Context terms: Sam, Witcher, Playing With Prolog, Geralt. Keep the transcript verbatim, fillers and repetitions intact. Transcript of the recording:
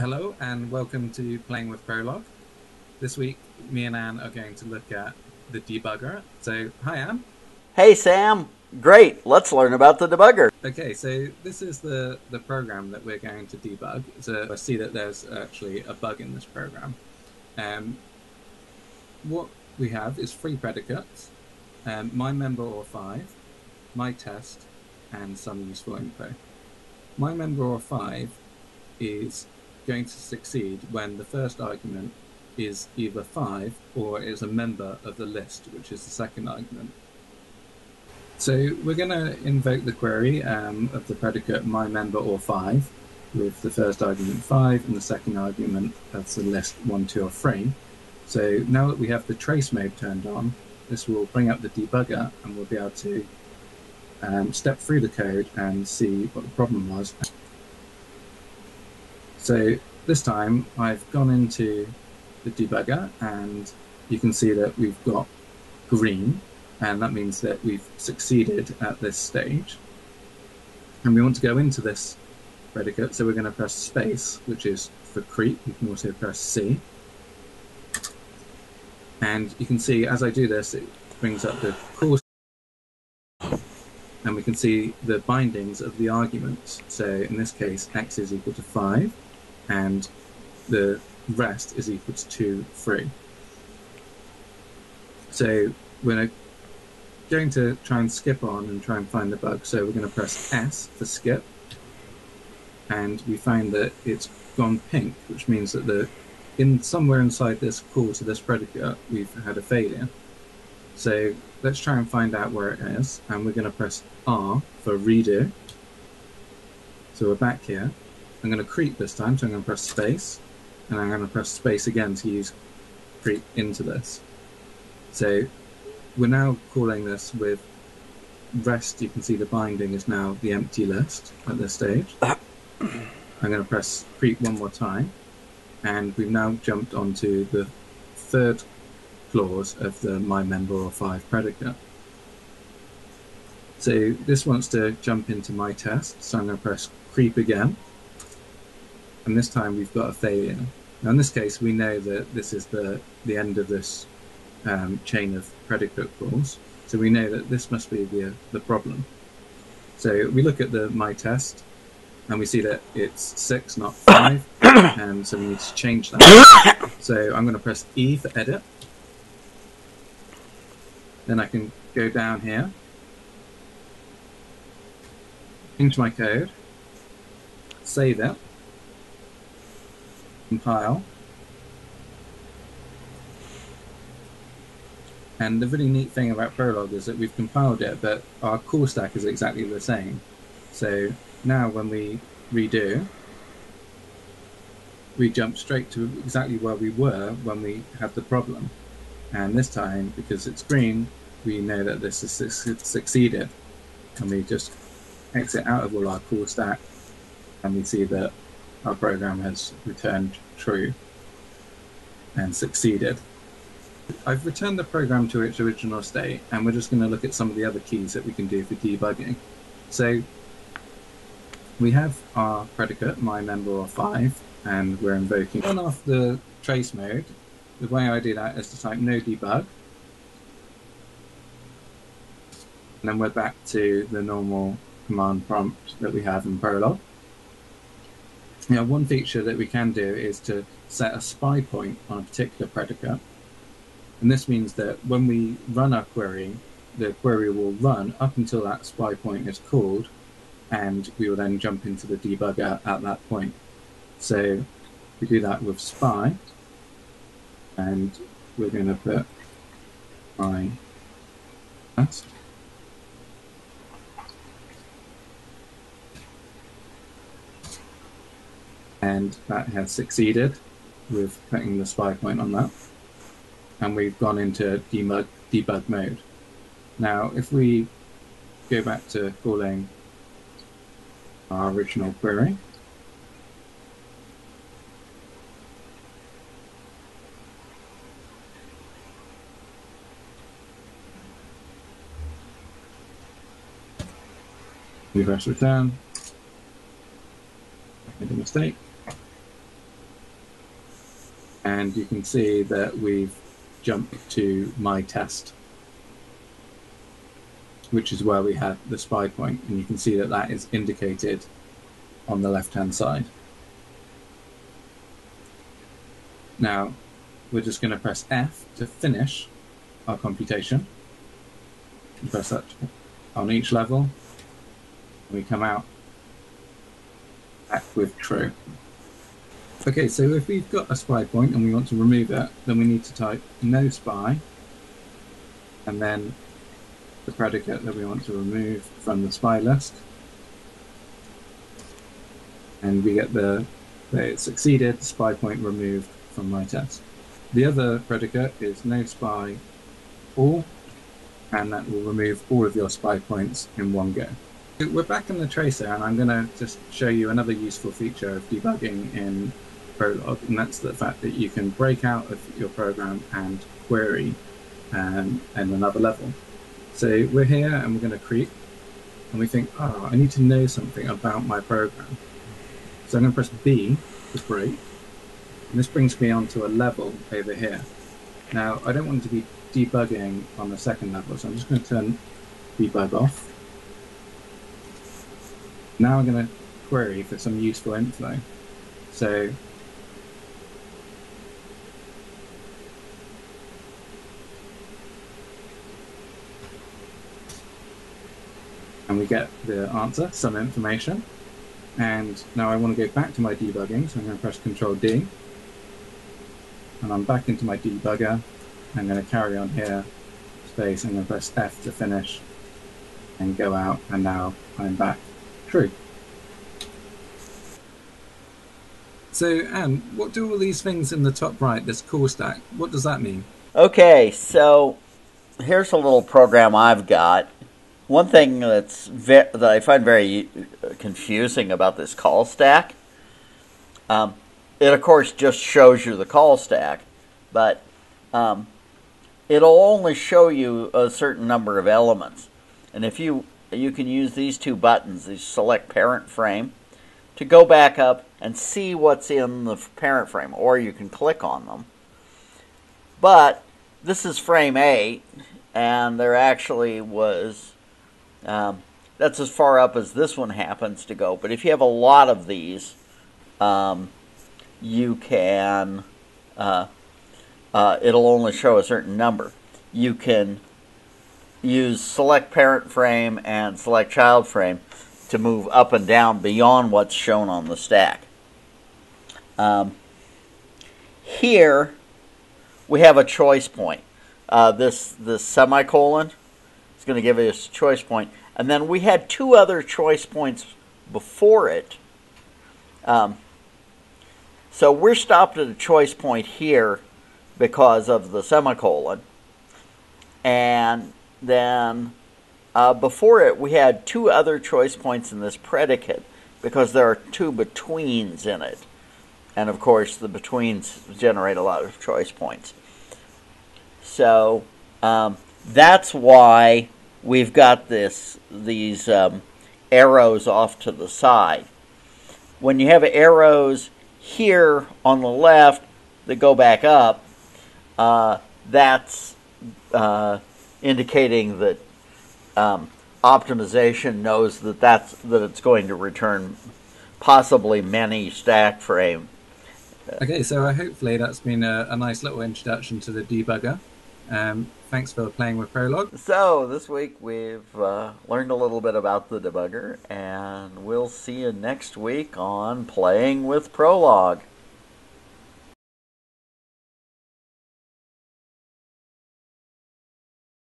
Hello and welcome to Playing With Prolog. This week, me and Anne are going to look at the debugger. So, hi Anne. Hey Sam. Great. Let's learn about the debugger. Okay, so this is the, the program that we're going to debug. So I see that there's actually a bug in this program. Um, what we have is three predicates, um, my member or five, my test, and some useful info. My member or five is going to succeed when the first argument is either five or is a member of the list, which is the second argument. So we're going to invoke the query um, of the predicate my member or five with the first argument five and the second argument that's the list one, two, or three. So now that we have the trace mode turned on, this will bring up the debugger and we'll be able to um, step through the code and see what the problem was. So this time I've gone into the debugger and you can see that we've got green, and that means that we've succeeded at this stage. And we want to go into this predicate, so we're going to press space, which is for creep. You can also press C. And you can see as I do this, it brings up the course, and we can see the bindings of the arguments. So in this case, x is equal to five. And the rest is equal to two, three. So we're going to try and skip on and try and find the bug. So we're going to press S for skip. And we find that it's gone pink, which means that the in somewhere inside this call to this predicate, we've had a failure. So let's try and find out where it is. And we're going to press R for redo. So we're back here. I'm going to creep this time, so I'm going to press space, and I'm going to press space again to use creep into this. So we're now calling this with rest. You can see the binding is now the empty list at this stage. I'm going to press creep one more time, and we've now jumped onto the third clause of the my member or five predicate. So this wants to jump into my test, so I'm going to press creep again. And this time we've got a failure. Now in this case, we know that this is the, the end of this um, chain of predicate calls. So we know that this must be the, the problem. So we look at the my test, and we see that it's six, not five. And so we need to change that. So I'm going to press E for edit. Then I can go down here into my code, save it, compile, and the really neat thing about Prolog is that we've compiled it, but our call stack is exactly the same. So now when we redo, we jump straight to exactly where we were when we had the problem, and this time because it's green, we know that this has succeeded, and we just exit out of all our call stack, and we see that our program has returned true and succeeded. I've returned the program to its original state, and we're just going to look at some of the other keys that we can do for debugging. So we have our predicate, my member or five, and we're invoking. On off the trace mode, the way I do that is to type no debug. And then we're back to the normal command prompt that we have in Prolog. Now, one feature that we can do is to set a spy point on a particular predicate. And this means that when we run our query, the query will run up until that spy point is called, and we will then jump into the debugger at that point. So we do that with spy, and we're going to put my test. And that has succeeded with putting the spy point on that. And we've gone into debug, debug mode. Now, if we go back to calling our original query, we press return, made a mistake. and you can see that we've jumped to my test, which is where we had the spy point, and you can see that that is indicated on the left-hand side. Now, we're just going to press F to finish our computation. We press that on each level. We come out back with true. Okay, so if we've got a spy point and we want to remove it, then we need to type no spy, and then the predicate that we want to remove from the spy list. And we get the, it succeeded, spy point removed from my test. The other predicate is no spy all, and that will remove all of your spy points in one go. We're back in the tracer, and I'm going to just show you another useful feature of debugging in Prolog, and that's the fact that you can break out of your program and query um, in another level. So we're here and we're going to creep, and we think, oh, I need to know something about my program. So I'm going to press B to break, and this brings me onto a level over here. Now, I don't want to be debugging on the second level, so I'm just going to turn debug off. Now I'm going to query for some useful info. So and we get the answer, some information. And now I want to go back to my debugging, so I'm going to press control D. And I'm back into my debugger. I'm going to carry on here, space, I'm going to press F to finish, and go out, and now I'm back. True. So, Anne, what do all these things in the top right, this call stack, what does that mean? Okay, so here's a little program I've got. One thing that's ve that I find very confusing about this call stack, um, it of course just shows you the call stack, but um, it'll only show you a certain number of elements. And if you you can use these two buttons, the select parent frame, to go back up and see what's in the parent frame, or you can click on them. But this is frame eight, and there actually was, um, that's as far up as this one happens to go. But if you have a lot of these, um, you can, uh, uh, it'll only show a certain number. You can use select parent frame and select child frame to move up and down beyond what's shown on the stack. Um, here we have a choice point. Uh, this, this semicolon is going to give us a choice point. And then we had two other choice points before it. Um, so we're stopped at a choice point here because of the semicolon. And then uh, before it, we had two other choice points in this predicate because there are two betweens in it. And of course, the betweens generate a lot of choice points. So um, that's why we've got this these um, arrows off to the side. When you have arrows here on the left that go back up, uh, that's... Uh, indicating that um, optimization knows that that's that it's going to return possibly many stack frame. Okay, so uh, hopefully that's been a, a nice little introduction to the debugger. Um, thanks for playing with Prolog. So this week we've uh, learned a little bit about the debugger, and we'll see you next week on Playing with Prolog.